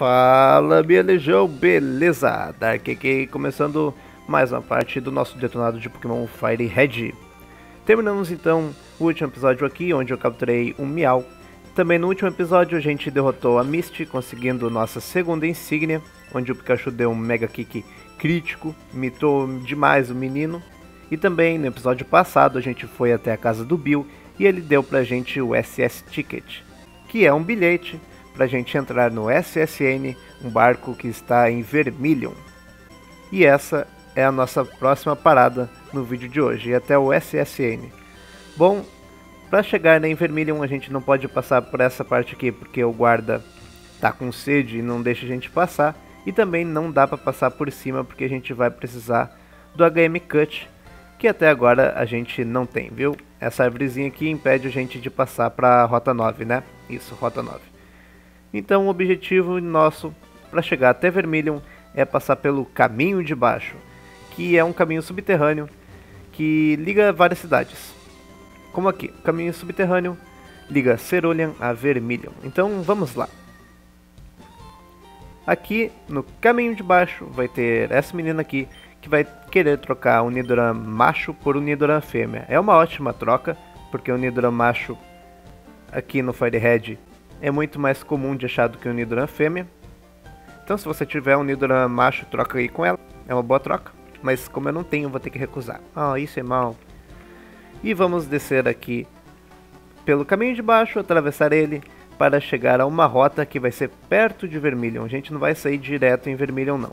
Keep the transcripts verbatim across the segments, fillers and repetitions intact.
Fala, minha legião, beleza? Dark aqui, começando mais uma parte do nosso detonado de Pokémon Fire Red. Terminamos então o último episódio aqui, onde eu capturei um Meow. Também no último episódio a gente derrotou a Misty, conseguindo nossa segunda insígnia, onde o Pikachu deu um Mega Kick crítico, mitou demais o menino. E também no episódio passado a gente foi até a casa do Bill e ele deu pra gente o S S Ticket, que é um bilhete pra gente entrar no S S N, um barco que está em Vermilion. E essa é a nossa próxima parada no vídeo de hoje, e até o S S N. Bom, pra chegar em Vermilion a gente não pode passar por essa parte aqui, porque o guarda tá com sede e não deixa a gente passar. E também não dá pra passar por cima, porque a gente vai precisar do H M Cut, que até agora a gente não tem, viu? Essa árvorezinha aqui impede a gente de passar para a Rota nove, né? Isso, Rota nove. Então o objetivo nosso para chegar até Vermilion é passar pelo Caminho de Baixo, que é um caminho subterrâneo que liga várias cidades. Como aqui, caminho subterrâneo liga Cerulean a Vermilion. Então vamos lá. Aqui no Caminho de Baixo vai ter essa menina aqui, que vai querer trocar um Nidoran Macho por um Nidoran Fêmea. É uma ótima troca, porque o Nidoran Macho aqui no Fire Red é muito mais comum de achar do que o Nidoran Fêmea. Então se você tiver um Nidoran Macho, troca aí com ela. É uma boa troca, mas como eu não tenho, vou ter que recusar. Ah, oh, isso é mal. E vamos descer aqui pelo caminho de baixo, atravessar ele, para chegar a uma rota que vai ser perto de Vermilion. A gente não vai sair direto em Vermilion, não.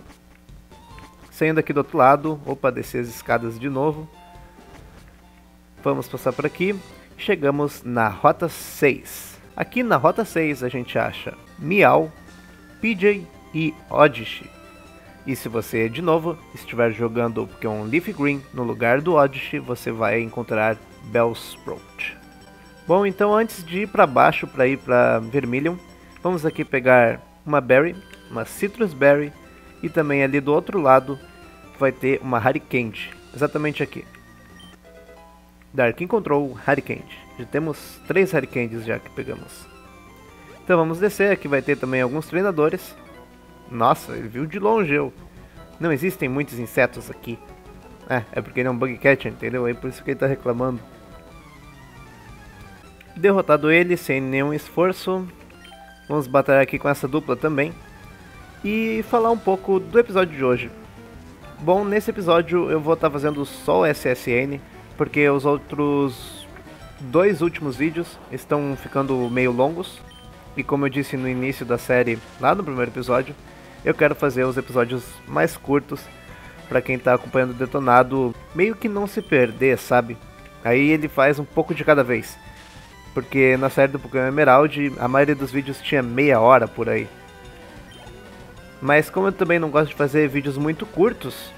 Saindo aqui do outro lado, opa, descer as escadas de novo. Vamos passar por aqui. Chegamos na Rota seis. Aqui na Rota seis a gente acha Meow, P J e Oddish. E se você, de novo, estiver jogando o Pokémon Leaf Green no lugar do Oddish, você vai encontrar Bellsprout. Bom, então antes de ir para baixo, para ir para Vermilion, vamos aqui pegar uma Berry, uma Citrus Berry. E também ali do outro lado vai ter uma Haricange, exatamente aqui. Dark encontrou Haricange. Já temos três Haricanges já que pegamos. Então vamos descer, aqui vai ter também alguns treinadores. Nossa, ele viu de longe eu. Não existem muitos insetos aqui. É, é porque ele é um bug catcher, entendeu? É por isso que ele tá reclamando. Derrotado ele sem nenhum esforço. Vamos batalhar aqui com essa dupla também. E falar um pouco do episódio de hoje. Bom, nesse episódio eu vou estar fazendo só o S S N, porque os outros dois últimos vídeos estão ficando meio longos. E como eu disse no início da série, lá no primeiro episódio, eu quero fazer os episódios mais curtos, para quem está acompanhando o detonado, meio que não se perder, sabe? Aí ele faz um pouco de cada vez, porque na série do Pokémon Emerald, a maioria dos vídeos tinha meia hora por aí. Mas como eu também não gosto de fazer vídeos muito curtos,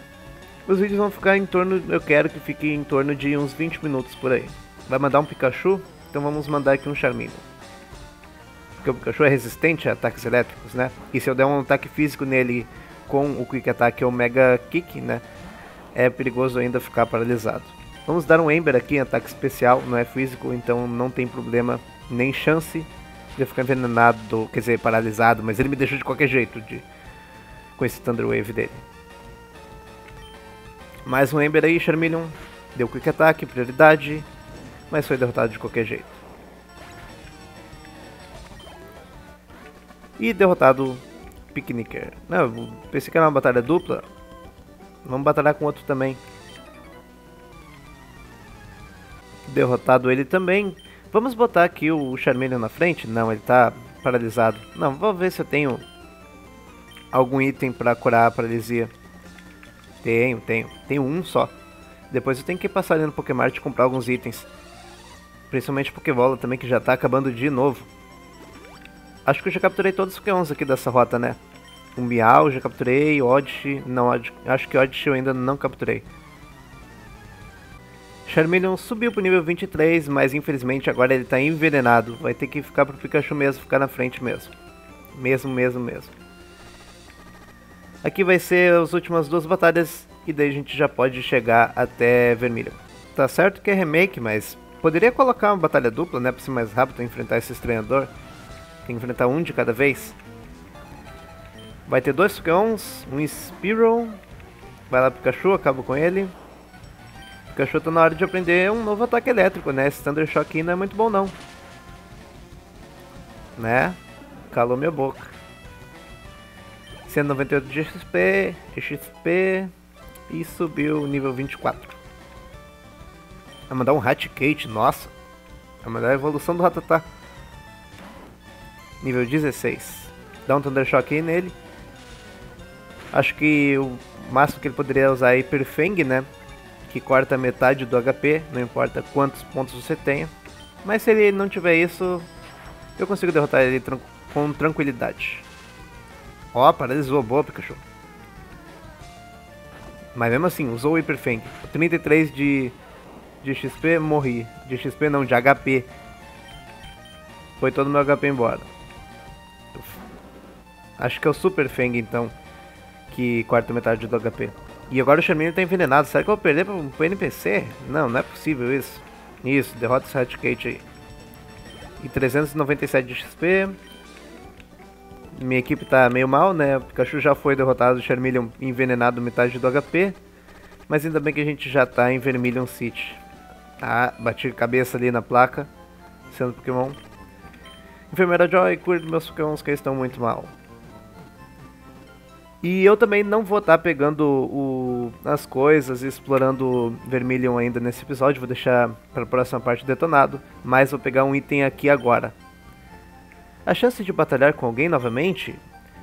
os vídeos vão ficar em torno, eu quero que fique em torno de uns vinte minutos por aí. Vai mandar um Pikachu? Então vamos mandar aqui um Charmeleon. Porque o Pikachu é resistente a ataques elétricos, né? E se eu der um ataque físico nele com o Quick Attack ou o Mega Kick, né? É perigoso ainda ficar paralisado. Vamos dar um Ember aqui, ataque especial, não é físico, então não tem problema, nem chance de eu ficar envenenado, quer dizer, paralisado, mas ele me deixou de qualquer jeito de... com esse Thunder Wave dele. Mais um Ember aí, Charmeleon. Deu Quick Attack, prioridade, mas foi derrotado de qualquer jeito. E derrotado Picnicker. Não, pensei que era uma batalha dupla. Vamos batalhar com outro também. Derrotado ele também. Vamos botar aqui o Charmeleon na frente? Não, ele tá paralisado. Não, vou ver se eu tenho... algum item pra curar a paralisia. Tenho, tenho. Tenho um só. Depois eu tenho que passar ali no Pokémart e comprar alguns itens. Principalmente Pokébola também, que já tá acabando de novo. Acho que eu já capturei todos os Pokémons aqui dessa rota, né? O Meow já capturei, Oddish... Não, Oddish, acho que Oddish eu ainda não capturei. Charmeleon subiu pro nível vinte e três, mas infelizmente agora ele tá envenenado. Vai ter que ficar pro Pikachu mesmo, ficar na frente mesmo. Mesmo, mesmo, mesmo. Aqui vai ser as últimas duas batalhas e daí a gente já pode chegar até Vermilion. Tá certo que é remake, mas poderia colocar uma batalha dupla, né? Pra ser mais rápido, enfrentar esse treinador. Tem que enfrentar um de cada vez. Vai ter dois Fucons, um Spearow. Vai lá pro Pikachu, acabo com ele. O Pikachu tá na hora de aprender um novo ataque elétrico, né? Esse Thunder Shock aí não é muito bom não. Né? Calou minha boca. cento e noventa e oito de X P, X P e subiu nível vinte e quatro. Vai mandar um Hatchgate, nossa. Vai mandar a evolução do Rattata. Nível dezesseis. Dá um Thunder Shock aí nele. Acho que o máximo que ele poderia usar é Hyper Fang, né? Que corta metade do H P, não importa quantos pontos você tenha. Mas se ele não tiver isso, eu consigo derrotar ele tran com tranquilidade. Ó, paralisou, boa Pikachu. Mas mesmo assim, usou o Hyper Fang. trinta e três de, de X P, morri. De X P não, de H P. Foi todo o meu H P embora. Acho que é o Super Fang então, que corta metade do H P. E agora o Charmeleon tá envenenado. Será que eu vou perder para um N P C? Não, não é possível isso. Isso, derrota esse Hatchgate aí. E trezentos e noventa e sete de X P. Minha equipe tá meio mal, né? O Pikachu já foi derrotado, o Charmeleon envenenado metade do H P. Mas ainda bem que a gente já tá em Vermilion City. Ah, bati cabeça ali na placa, sendo Pokémon. Enfermeira Joy, cura dos meus Pokémons que estão muito mal. E eu também não vou estar tá pegando o, as coisas e explorando Vermilion ainda nesse episódio. Vou deixar para a próxima parte detonado, mas vou pegar um item aqui agora. A chance de batalhar com alguém novamente?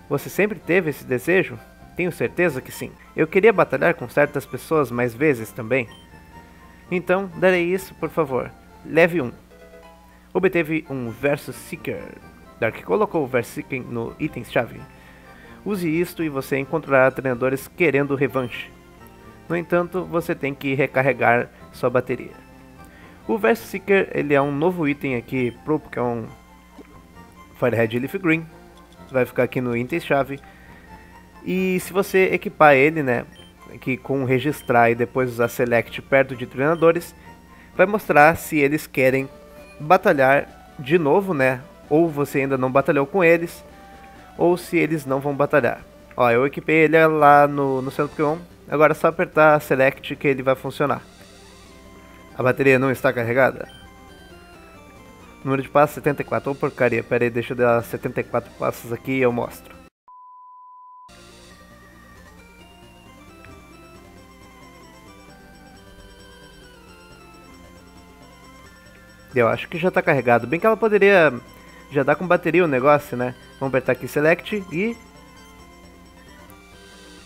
Você sempre teve esse desejo? Tenho certeza que sim. Eu queria batalhar com certas pessoas mais vezes também. Então, darei isso, por favor. Leve um. Obteve um Versus Seeker. Dark colocou o Versus Seeker no itens-chave. Use isto e você encontrará treinadores querendo revanche. No entanto, você tem que recarregar sua bateria. O Versus Seeker, ele é um novo item aqui pro Pokémon Fire Red e Leaf Green. Vai ficar aqui no itens-chave. E se você equipar ele, né, que com registrar e depois usar select perto de treinadores, vai mostrar se eles querem batalhar de novo, né, ou você ainda não batalhou com eles, ou se eles não vão batalhar. Ó, eu equipei ele lá no, no centro Pokémon. Agora é só apertar select que ele vai funcionar. A bateria não está carregada. Número de passos setenta e quatro. Ô oh, porcaria, pera aí, deixa eu dar setenta e quatro passos aqui e eu mostro. Eu acho que já está carregado. Bem que ela poderia já dá com bateria o negócio, né? Vamos apertar aqui select e...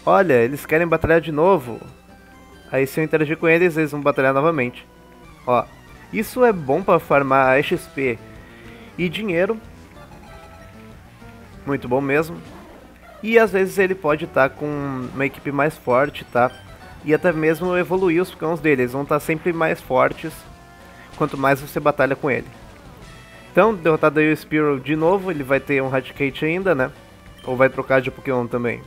Olha, eles querem batalhar de novo. Aí se eu interagir com eles, eles vão batalhar novamente. Ó, isso é bom pra farmar X P e dinheiro. Muito bom mesmo. E às vezes ele pode estar tá com uma equipe mais forte, tá? E até mesmo evoluir os Pokémons dele. Eles vão estar tá sempre mais fortes quanto mais você batalha com ele. Então, derrotado aí o Spearow de novo, ele vai ter um Hatchgate ainda, né? Ou vai trocar de Pokémon também?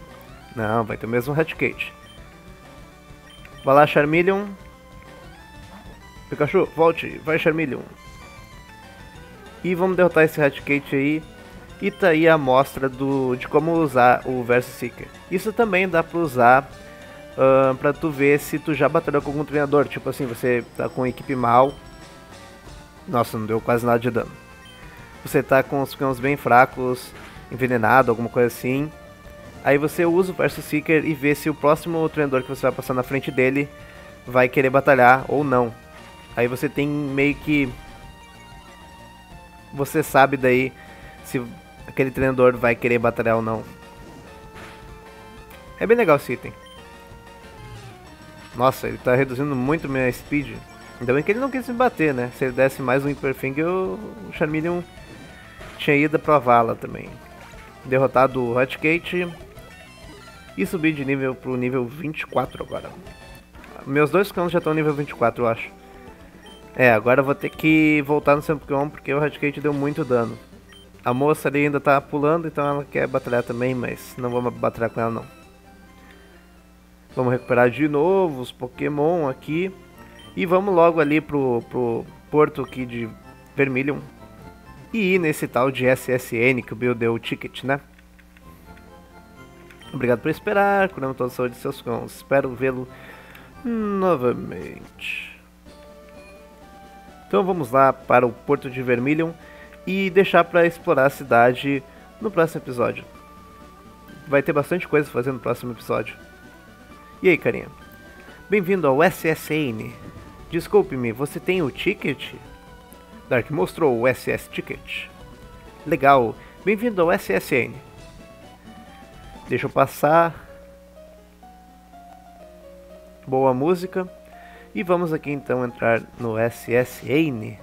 Não, vai ter o mesmo Hatchgate. Vai lá, Charmeleon. Pikachu, volte. Vai, Charmeleon. E vamos derrotar esse Hatchgate aí. E tá aí a amostra do, de como usar o Versus Seeker. Isso também dá pra usar uh, pra tu ver se tu já batalhou com algum treinador. Tipo assim, você tá com a equipe mal. Nossa, não deu quase nada de dano. Você tá com os Pokémons bem fracos, envenenado, alguma coisa assim. Aí você usa o Versus Seeker e vê se o próximo treinador que você vai passar na frente dele vai querer batalhar ou não. Aí você tem meio que... Você sabe daí se aquele treinador vai querer batalhar ou não. É bem legal esse item. Nossa, ele tá reduzindo muito minha speed. Ainda bem que ele não quis me bater, né? Se ele desse mais um Hyper Fang, o Charmeleon tinha ido pra vala também. Derrotado o Hotgate. E subi de nível pro nível vinte e quatro agora. Meus dois cães já estão nível vinte e quatro, eu acho. É, agora eu vou ter que voltar no seu Pokémon porque o Hotgate deu muito dano. A moça ali ainda tá pulando, então ela quer batalhar também, mas não vamos batalhar com ela não. Vamos recuperar de novo os Pokémon aqui. E vamos logo ali pro, pro porto aqui de Vermilion. E ir nesse tal de S S N que o Bill deu o ticket, né? Obrigado por esperar, curamos toda a saúde de seus cães. Espero vê-lo novamente. Então vamos lá para o Porto de Vermilion e deixar para explorar a cidade no próximo episódio. Vai ter bastante coisa a fazer no próximo episódio. E aí, carinha? Bem-vindo ao S S N. Desculpe-me, você tem o ticket? Dark mostrou o S S Ticket. Legal, bem-vindo ao S S N. Deixa eu passar. Boa música. E vamos aqui então entrar no S S N.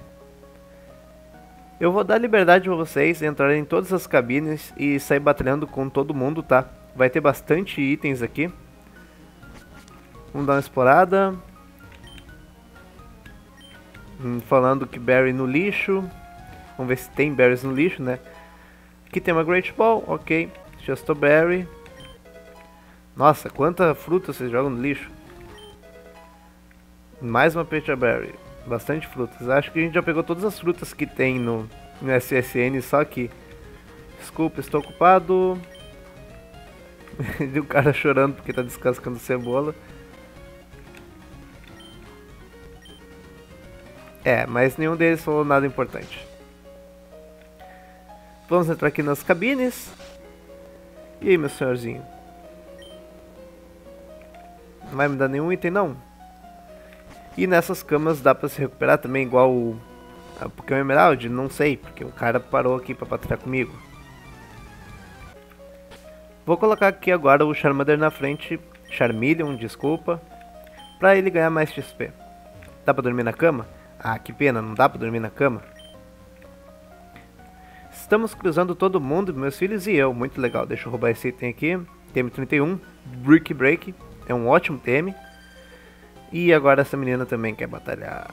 Eu vou dar liberdade pra vocês entrarem em todas as cabines e sair batalhando com todo mundo, tá? Vai ter bastante itens aqui. Vamos dar uma explorada. Hum, falando que berry no lixo. Vamos ver se tem berries no lixo, né? Aqui tem uma Great Ball, ok. Just a berry. Nossa, quanta fruta vocês jogam no lixo. Mais uma Peach Berry. Bastante frutas. Acho que a gente já pegou todas as frutas que tem no, no S S N, só aqui. Desculpa, estou ocupado. E o cara chorando porque tá descascando cebola. É, mas nenhum deles falou nada importante. Vamos entrar aqui nas cabines. E aí, meu senhorzinho? Não vai me dar nenhum item, não? E nessas camas dá pra se recuperar também, igual o Pokémon Emerald? Não sei, porque o cara parou aqui pra batalhar comigo. Vou colocar aqui agora o Charmander na frente, Charmeleon, desculpa, pra ele ganhar mais X P. Dá pra dormir na cama? Ah, que pena, não dá pra dormir na cama. Estamos cruzando todo mundo, meus filhos e eu. Muito legal, deixa eu roubar esse item aqui. T M trinta e um, Brick Break. É um ótimo T M. E agora essa menina também quer batalhar.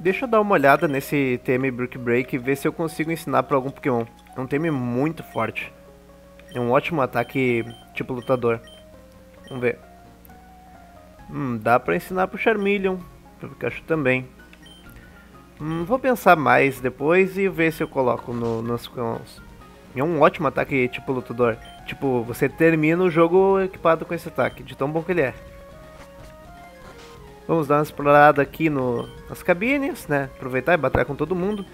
Deixa eu dar uma olhada nesse T M Brick Break e ver se eu consigo ensinar pra algum Pokémon. É um T M muito forte. É um ótimo ataque tipo lutador. Vamos ver. Hum, dá pra ensinar pro Charmeleon. Pro Pikachu também. Hum, vou pensar mais depois e ver se eu coloco no, nos Pokémons. É um ótimo ataque tipo lutador. Tipo, você termina o jogo equipado com esse ataque, de tão bom que ele é. Vamos dar uma explorada aqui no, nas cabines, né? Aproveitar e batalhar com todo mundo.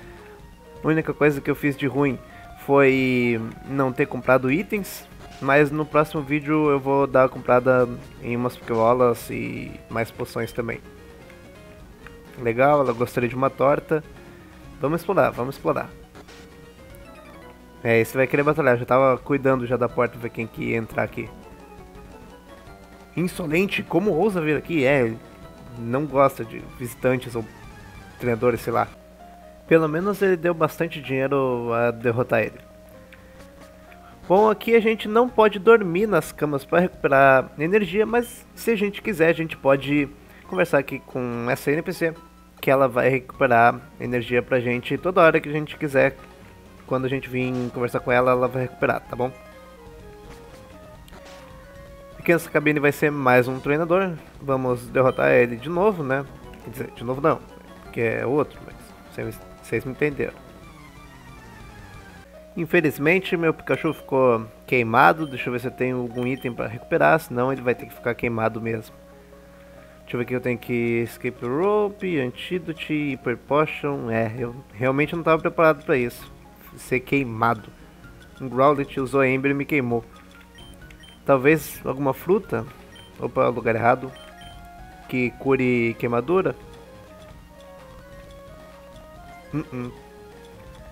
A única coisa que eu fiz de ruim foi não ter comprado itens. Mas no próximo vídeo eu vou dar uma comprada em umas Pokébolas e mais poções também. Legal, ela gostaria de uma torta. Vamos explorar, vamos explorar. É, esse vai querer batalhar, já tava cuidando já da porta pra quem que ia entrar aqui. Insolente, como ousa vir aqui? É, não gosta de visitantes ou treinadores, sei lá. Pelo menos ele deu bastante dinheiro a derrotar ele. Bom, aqui a gente não pode dormir nas camas para recuperar energia, mas se a gente quiser a gente pode conversar aqui com essa N P C, que ela vai recuperar energia pra gente toda hora que a gente quiser. Quando a gente vir conversar com ela, ela vai recuperar, tá bom? Aqui nessa cabine vai ser mais um treinador. Vamos derrotar ele de novo, né? Quer dizer, de novo não, porque é outro, mas vocês me entenderam. Infelizmente meu Pikachu ficou queimado. Deixa eu ver se eu tenho algum item pra recuperar, senão ele vai ter que ficar queimado mesmo. Deixa eu ver que eu tenho aqui, escape rope, antídoto, hyper potion. É, eu realmente não estava preparado para isso, ser queimado. Um Growlithe usou Ember e me queimou. Talvez alguma fruta, opa, lugar errado, que cure queimadura. Uh -uh.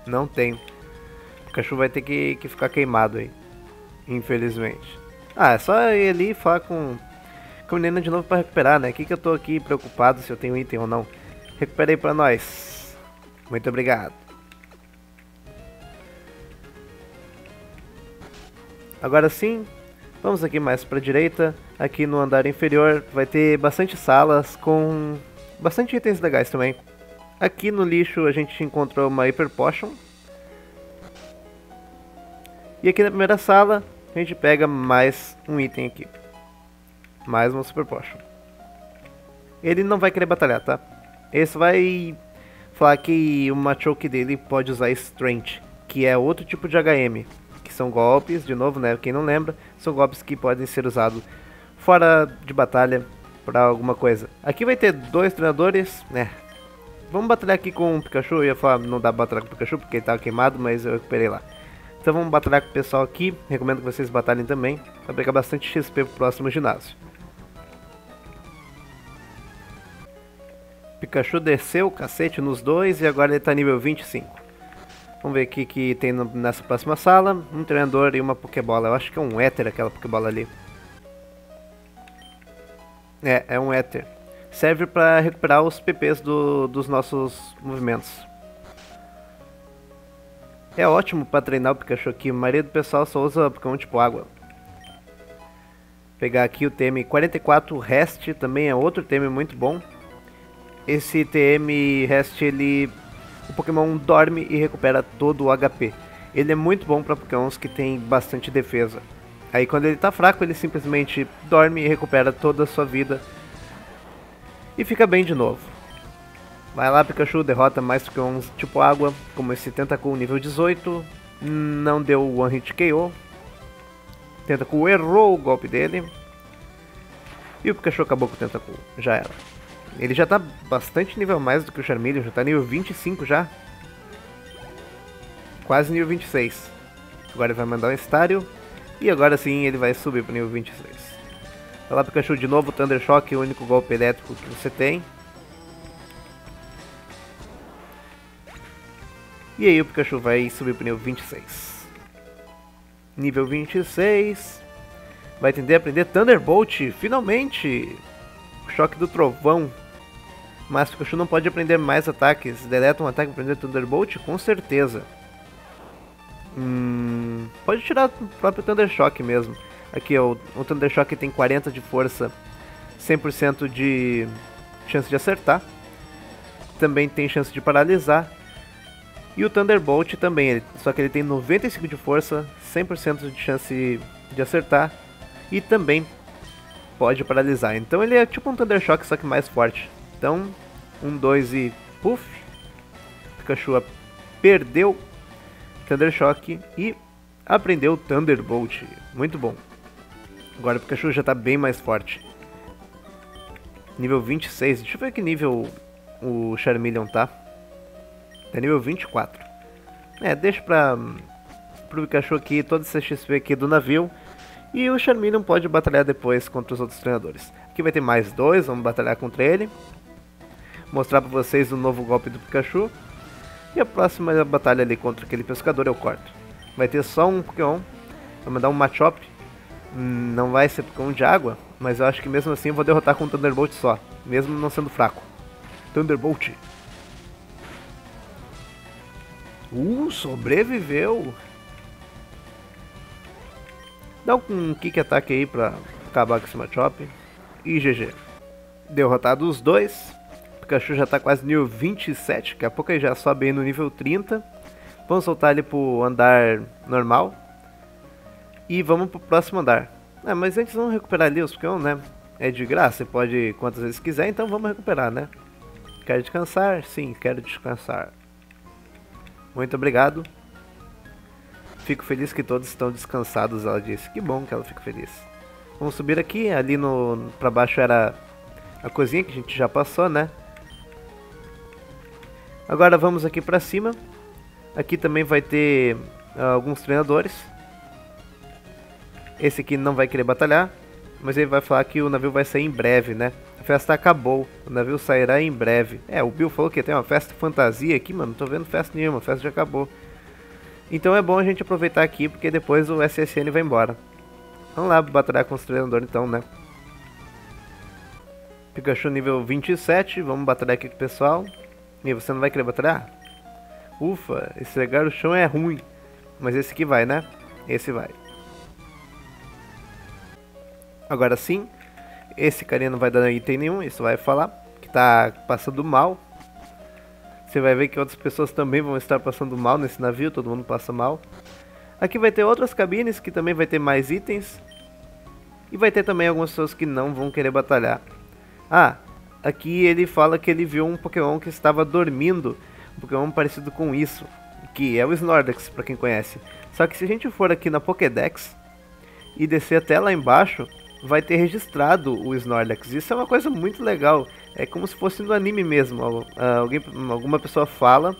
Não tem, o cachorro vai ter que, que ficar queimado aí, infelizmente. Ah, é só ir ali e falar com... com a menina de novo pra recuperar, né? Que que eu tô aqui preocupado se eu tenho item ou não. Recuperei pra nós. Muito obrigado. Agora sim, vamos aqui mais pra direita. Aqui no andar inferior vai ter bastante salas com bastante itens legais também. Aqui no lixo a gente encontrou uma Hyper Potion. E aqui na primeira sala a gente pega mais um item aqui. Mais uma Super Potion. Ele não vai querer batalhar, tá? Esse vai falar que uma choke dele pode usar Strength, que é outro tipo de H M. que são golpes, de novo, né, quem não lembra, são golpes que podem ser usados fora de batalha para alguma coisa. Aqui vai ter dois treinadores, né, vamos batalhar aqui com o Pikachu. Eu ia falar, não dá pra batalhar com o Pikachu porque ele tava queimado, mas eu recuperei lá. Então vamos batalhar com o pessoal aqui, recomendo que vocês batalhem também, pra pegar bastante X P pro próximo ginásio. Pikachu desceu o cacete nos dois e agora ele tá nível vinte e cinco. Vamos ver aqui que tem nessa próxima sala, um treinador e uma Pokébola. Eu acho que é um Éter aquela Pokébola ali. É, é um Éter. Serve pra recuperar os P Ps do, dos nossos movimentos. É ótimo pra treinar o Pikachu aqui, a maioria do pessoal só usa Pokémon tipo água. Pegar aqui o T M quarenta e quatro Rest, também é outro T M muito bom. Esse T M Rest, ele, o Pokémon dorme e recupera todo o H P. Ele é muito bom pra Pokémons que tem bastante defesa. Aí quando ele tá fraco, ele simplesmente dorme e recupera toda a sua vida. E fica bem de novo. Vai lá, Pikachu, derrota mais Pokémons tipo água, como esse Tentacool nível dezoito. Não deu o One Hit K O. Tentacool errou o golpe dele. E o Pikachu acabou com o Tentacool. Já era. Ele já tá bastante nível mais do que o Charmeleon, já tá nível vinte e cinco já. Quase nível vinte e seis. Agora ele vai mandar um Estário. E agora sim ele vai subir pro nível vinte e seis. Vai lá, Pikachu, de novo, Thunder Shock, o único golpe elétrico que você tem. E aí o Pikachu vai subir pro nível vinte e seis. Nível vinte e seis. Vai tender a aprender Thunderbolt, finalmente! Choque do Trovão. Mas o Pikachu não pode aprender mais ataques. Deleta um ataque para aprender Thunderbolt? Com certeza. Hum, pode tirar o próprio Thunder Shock mesmo. Aqui ó, o Thunder Shock tem quarenta de força, cem por cento de chance de acertar. Também tem chance de paralisar. E o Thunderbolt também, só que ele tem noventa e cinco de força, cem por cento de chance de acertar. E também pode paralisar. Então ele é tipo um Thunder Shock, só que mais forte. Então, um, dois e puff. Pikachu perdeu Thunder Shock e aprendeu Thunderbolt. Muito bom. Agora o Pikachu já tá bem mais forte. Nível vinte e seis. Deixa eu ver que nível o Charmeleon tá. Tá nível vinte e quatro. É, deixa pra, pro Pikachu aqui toda essa X P aqui do navio. E o Charmeleon pode batalhar depois contra os outros treinadores. Aqui vai ter mais dois, vamos batalhar contra ele. Mostrar pra vocês o novo golpe do Pikachu. E a próxima batalha ali contra aquele pescador eu corto. Vai ter só um Pokémon. Vou mandar um Machop. Não vai ser Pokémon de água, mas eu acho que mesmo assim eu vou derrotar com um Thunderbolt só. Mesmo não sendo fraco. Thunderbolt. Uh, sobreviveu. Dá um Quick Attack aí pra acabar com esse Machop. E G G. Derrotado os dois. Pikachu já tá quase nível vinte e sete. Daqui a pouco ele já sobe aí no nível trinta. Vamos soltar ele pro andar normal. E vamos pro próximo andar. Ah, mas antes vamos recuperar ali os Pokémon, né? É de graça, você pode ir quantas vezes quiser, então vamos recuperar, né? Quero descansar? Sim, quero descansar. Muito obrigado. Fico feliz que todos estão descansados, ela disse. Que bom que ela fica feliz. Vamos subir aqui, ali no pra baixo era a cozinha que a gente já passou, né? Agora vamos aqui pra cima. Aqui também vai ter uh, alguns treinadores. Esse aqui não vai querer batalhar, mas ele vai falar que o navio vai sair em breve, né? A festa acabou, o navio sairá em breve. É, o Bill falou que tem uma festa fantasia aqui, mano. Não tô vendo festa nenhuma, a festa já acabou. Então é bom a gente aproveitar aqui, porque depois o S S N vai embora. Vamos lá batalhar com os treinadores então, né? Pikachu nível vinte e sete, vamos batalhar aqui com o pessoal. E você não vai querer batalhar? Ufa, estregar o chão é ruim. Mas esse aqui vai, né? Esse vai. Agora sim, esse carinha não vai dar item nenhum, isso vai falar que tá passando mal. Você vai ver que outras pessoas também vão estar passando mal nesse navio, todo mundo passa mal. Aqui vai ter outras cabines que também vai ter mais itens. E vai ter também algumas pessoas que não vão querer batalhar. Ah, aqui ele fala que ele viu um Pokémon que estava dormindo. Um Pokémon parecido com isso, que é o Snorlax, pra quem conhece. Só que se a gente for aqui na Pokédex e descer até lá embaixo, vai ter registrado o Snorlax. Isso é uma coisa muito legal. É como se fosse no anime mesmo. Alguém, alguma pessoa fala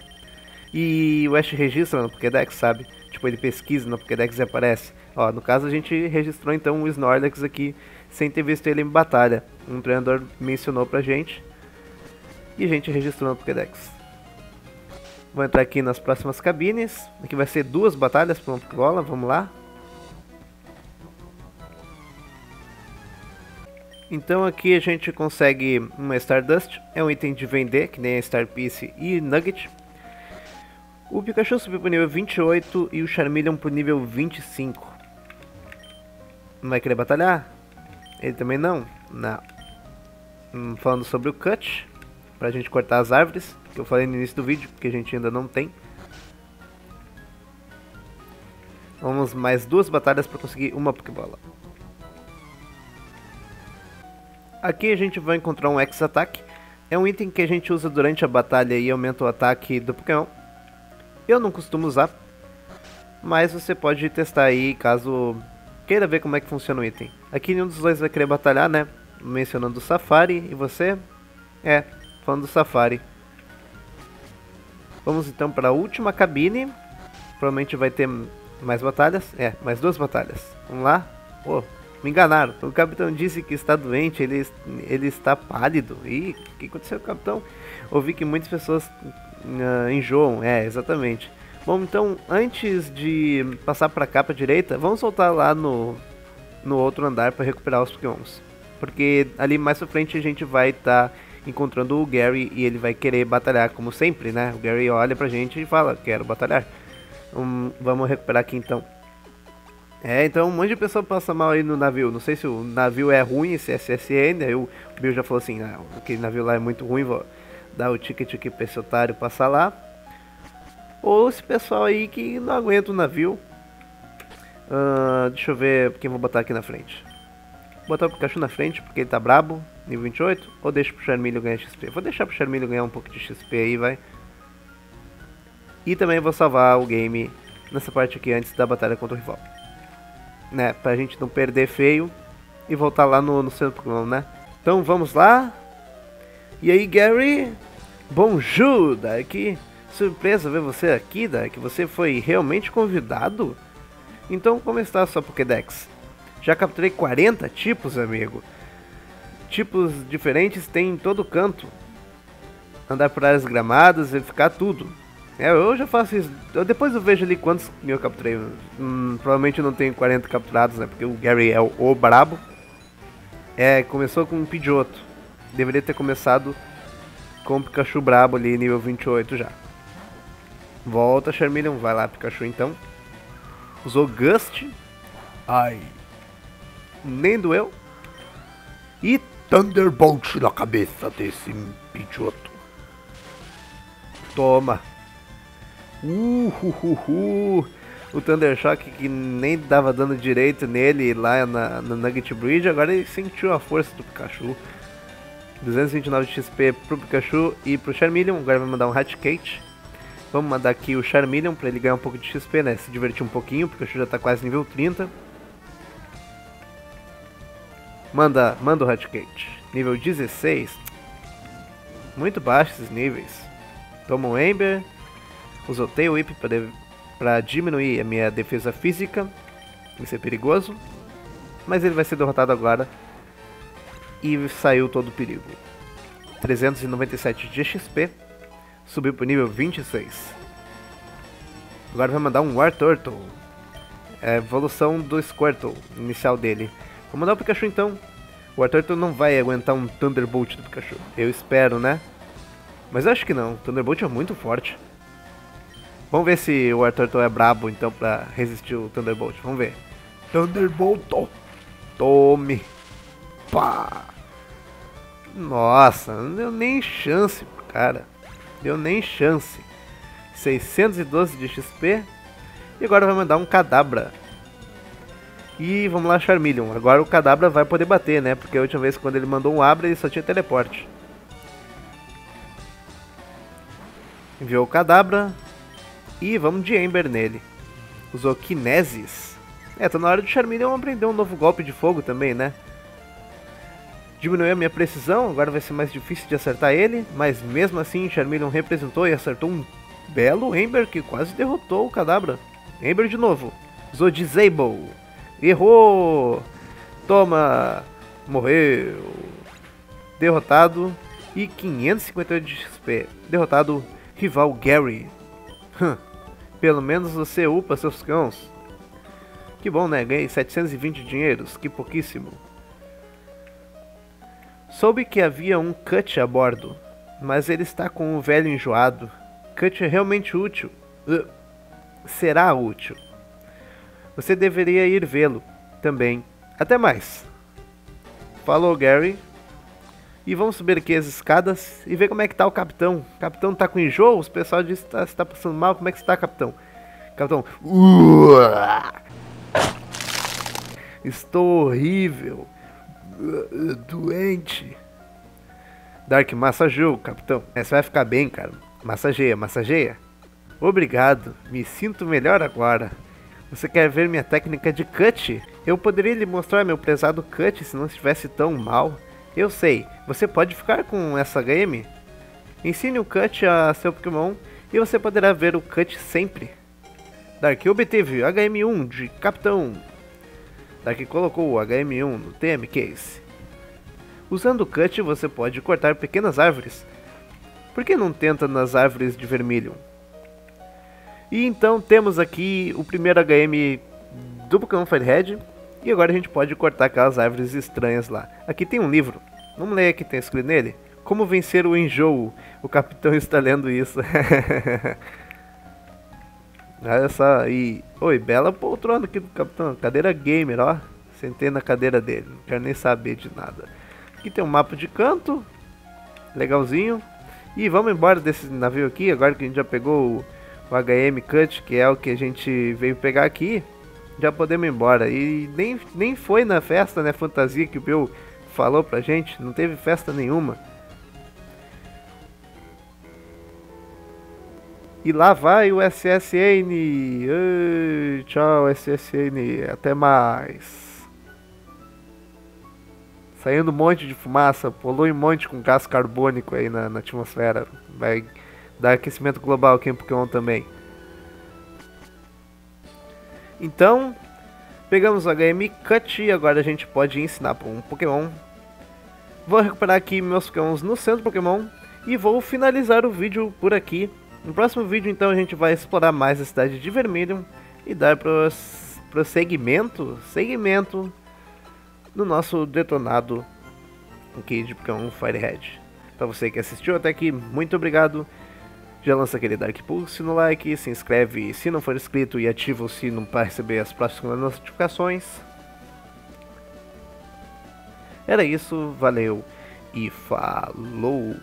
e o Ash registra no Pokédex, sabe? Tipo, ele pesquisa no Pokédex e aparece. Ó, no caso a gente registrou então o Snorlax aqui sem ter visto ele em batalha. Um treinador mencionou pra gente e a gente registrou no Pokédex. Vou entrar aqui nas próximas cabines. Aqui vai ser duas batalhas para uma Pokébola. Vamos lá. Então aqui a gente consegue uma Stardust, é um item de vender, que nem a Star Piece e Nugget. O Pikachu subiu para o nível vinte e oito e o Charmeleon para o nível vinte e cinco. Não vai querer batalhar? Ele também não? Não. Hum, falando sobre o Cut, para a gente cortar as árvores, que eu falei no início do vídeo, que a gente ainda não tem. Vamos mais duas batalhas para conseguir uma Pokébola. Aqui a gente vai encontrar um X Attack, é um item que a gente usa durante a batalha e aumenta o ataque do Pokémon. Eu não costumo usar, mas você pode testar aí caso queira ver como é que funciona o item. Aqui nenhum dos dois vai querer batalhar, né? Mencionando o Safari, e você? É, falando do Safari. Vamos então para a última cabine, provavelmente vai ter mais batalhas, é, mais duas batalhas. Vamos lá? Oh. Me enganaram, o capitão disse que está doente, ele, ele está pálido. Ih, o que aconteceu com o capitão? Ouvi que muitas pessoas uh, enjoam, é, exatamente. Bom, então, antes de passar para cá, para a direita, vamos voltar lá no, no outro andar para recuperar os Pokémons. Porque ali mais pra frente a gente vai estar tá encontrando o Gary e ele vai querer batalhar, como sempre, né? O Gary olha pra gente e fala, quero batalhar. Um, vamos recuperar aqui então. É, então um monte de pessoa passa mal aí no navio. Não sei se o navio é ruim, se é S S N. Aí o Bill já falou assim, ah, aquele navio lá é muito ruim, vou dar o ticket aqui pra esse otário passar lá. Ou esse pessoal aí que não aguenta o navio. uh, Deixa eu ver quem vou botar aqui na frente. Vou botar o Pikachu na frente porque ele tá brabo, nível vinte e oito. Ou deixa pro Charmeleon ganhar X P. Vou deixar pro Charmeleon ganhar um pouco de X P aí, vai. E também vou salvar o game nessa parte aqui antes da batalha contra o rival, né, pra gente não perder feio e voltar lá no, no centro do Pokémon, né? Então vamos lá. E aí, Gary? Bonjour, Dark. Surpresa ver você aqui, Dark. Você foi realmente convidado? Então como está a sua Pokédex? Já capturei quarenta tipos, amigo. Tipos diferentes tem em todo canto. Andar por áreas gramadas, verificar tudo. É, eu já faço isso, eu, depois eu vejo ali quantos eu capturei. Hum, provavelmente eu não tenho quarenta capturados, né, porque o Gary é o, o brabo. É, começou com um Pidgeotto, deveria ter começado com o Pikachu brabo ali, nível vinte e oito já. Volta, Charmeleon, vai lá Pikachu então. Usou Gust, ai, nem doeu. E Thunderbolt na cabeça desse Pidgeotto. Toma. Uh, uh, uh, uh. O Thunder Shock que nem dava dano direito nele lá na, na Nugget Bridge, agora ele sentiu a força do Pikachu. duzentos e vinte e nove de X P pro Pikachu e pro Charmeleon, agora vai mandar um Hatchgate. Vamos mandar aqui o Charmeleon pra ele ganhar um pouco de X P, né, se divertir um pouquinho, o Pikachu já tá quase nível trinta. Manda, manda o Hatchgate, nível dezesseis. Muito baixo esses níveis. Toma o Ember. Usou Tail Whip para diminuir a minha defesa física. Isso é perigoso. Mas ele vai ser derrotado agora. E saiu todo o perigo. trezentos e noventa e sete de X P. Subiu para o nível vinte e seis. Agora vai mandar um War Turtle. É a evolução do Squirtle inicial dele. Vou mandar o Pikachu então. O War Turtle não vai aguentar um Thunderbolt do Pikachu. Eu espero, né? Mas eu acho que não. O Thunderbolt é muito forte. Vamos ver se o War Turtle é brabo, então, pra resistir o Thunderbolt. Vamos ver. Thunderbolt! Tome! Pá! Nossa, não deu nem chance, cara. Deu nem chance. seiscentos e doze de X P. E agora vai mandar um Cadabra. E vamos lá, Charmeleon. Agora o Cadabra vai poder bater, né? Porque a última vez, quando ele mandou um Abra, ele só tinha teleporte. Enviou o Cadabra. E vamos de Ember nele. Usou Kinesis. É, tá na hora do Charmeleon aprender um novo golpe de fogo também, né? Diminuiu a minha precisão, agora vai ser mais difícil de acertar ele. Mas mesmo assim, Charmeleon representou e acertou um belo Ember que quase derrotou o Cadabra. Ember de novo. Usou Disable. Errou! Toma! Morreu! Derrotado. E quinhentos e cinquenta e oito de X P. Derrotado rival Gary. Pelo menos você upa seus cãos. Que bom, né? Ganhei setecentos e vinte dinheiros. Que pouquíssimo. Soube que havia um Cut a bordo, mas ele está com um velho enjoado. Cut é realmente útil. Uh, será útil. Você deveria ir vê-lo também. Até mais. Falou, Gary. E vamos subir aqui as escadas e ver como é que tá o capitão. O capitão tá com enjoo? Os pessoal diz que tá, tá passando mal. Como é que está, capitão? Capitão. Uaaah! Estou horrível. Doente. Dark, massageou, capitão. É, você vai ficar bem, cara. Massageia, massageia. Obrigado. Me sinto melhor agora. Você quer ver minha técnica de Cut? Eu poderia lhe mostrar meu prezado Cut se não estivesse tão mal. Eu sei, você pode ficar com essa game? Ensine o Cut a seu Pokémon e você poderá ver o Cut sempre. Dark obteve H M um de Capitão. Dark colocou o H M um no T M Case. Usando o Cut você pode cortar pequenas árvores. Por que não tenta nas árvores de Vermilion? E então temos aqui o primeiro H M do Pokémon Fire Red. E agora a gente pode cortar aquelas árvores estranhas lá. Aqui tem um livro. Vamos ler o que tem escrito nele? Como vencer o enjoo. O capitão está lendo isso. Olha só. E... Oi, bela poltrona aqui do capitão. Cadeira gamer, ó. Sentei na cadeira dele. Não quero nem saber de nada. Aqui tem um mapa de canto. Legalzinho. E vamos embora desse navio aqui. Agora que a gente já pegou o H M Cut, que é o que a gente veio pegar aqui. Já podemos ir embora. E nem, nem foi na festa, né? Fantasia que o Bill falou pra gente. Não teve festa nenhuma. E lá vai o S S N. Ei, tchau, S S N. Até mais. Saindo um monte de fumaça. Polui um monte com gás carbônico aí na, na atmosfera. Vai dar aquecimento global aqui em Pokémon também. Então, pegamos o H M Cut e agora a gente pode ensinar para um Pokémon. Vou recuperar aqui meus Pokémons no centro Pokémon e vou finalizar o vídeo por aqui. No próximo vídeo, então, a gente vai explorar mais a cidade de Vermilion e dar prosseguimento, segmento no nosso detonado aqui de Pokémon Fire Red. Para você que assistiu até aqui, muito obrigado. Já lança aquele Dark Pulse no like, se inscreve se não for inscrito e ativa o sino para receber as próximas notificações. Era isso, valeu e falou!